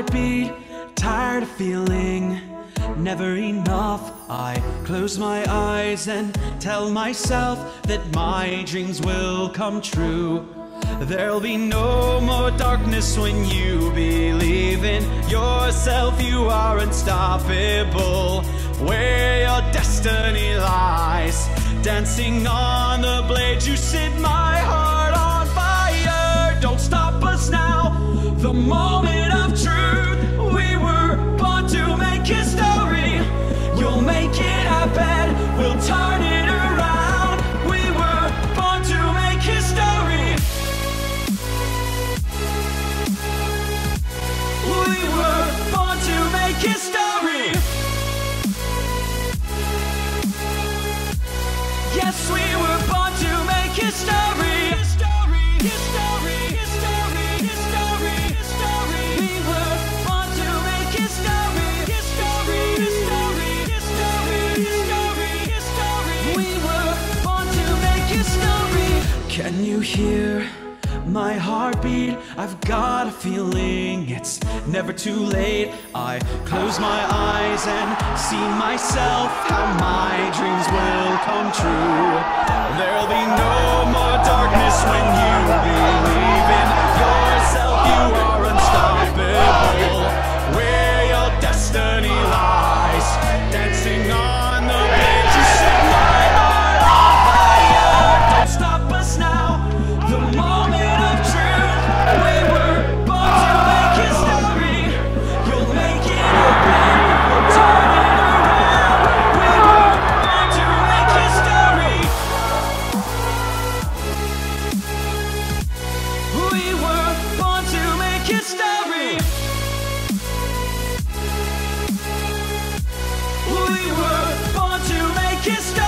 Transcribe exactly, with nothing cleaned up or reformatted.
heartbeat, tired of feeling never enough. I close my eyes and tell myself that my dreams will come true. There'll be no more darkness when you believe in yourself. You are unstoppable, where your destiny lies. Dancing on the blade, you set my heart on fire. Don't stop us now, the moment of truth. We were born to make history. You'll make it happen, we'll turn it around. We were born to make history. We were born to make history. Yes, we were born to make history. History, history, history, history, history. We were born to make history. History, history, history, history, history. We were born to make history. Can you hear my heartbeat? I've got a feeling it's never too late. I close my eyes and see myself, how my dreams will come true. There'll be no more darkness when you believe in yourself. You are unstoppable, where your destiny lies. Dancing on the page, you set my heart on fire. Don't stop us now, the moment of truth. We were born to make history. You'll make it happen, we'll turn it around. We were born to make history. We were born to make history. We were born to make history.